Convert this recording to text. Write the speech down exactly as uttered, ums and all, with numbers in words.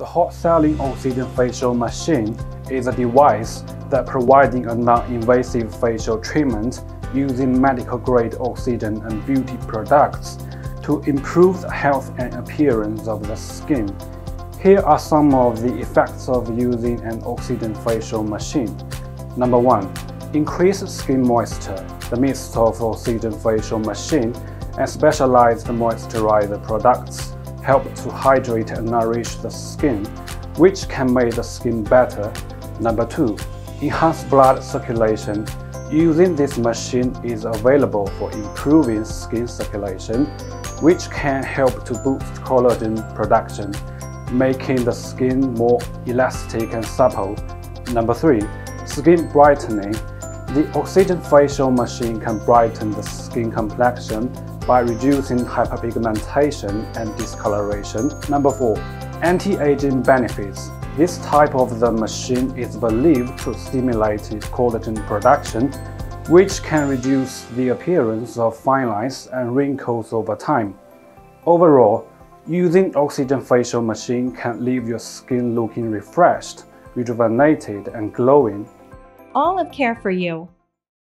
The hot selling Obsidian facial machine is a device that providing a non-invasive facial treatment using medical-grade oxygen and beauty products to improve the health and appearance of the skin. Here are some of the effects of using an Obsidian facial machine. Number one, increased skin moisture. The mist of Obsidian facial machine and specialized moisturizer products help to hydrate and nourish the skin, which can make the skin better. Number two, enhanced blood circulation. Using this machine is available for improving skin circulation, which can help to boost collagen production, making the skin more elastic and supple. Number three, skin brightening. The Obsidian facial machine can brighten the skin complexion by reducing hyperpigmentation and discoloration. Number four, anti-aging benefits. This type of the machine is believed to stimulate collagen production, which can reduce the appearance of fine lines and wrinkles over time. Overall, using Obsidian facial machine can leave your skin looking refreshed, rejuvenated, and glowing. All of Care for You.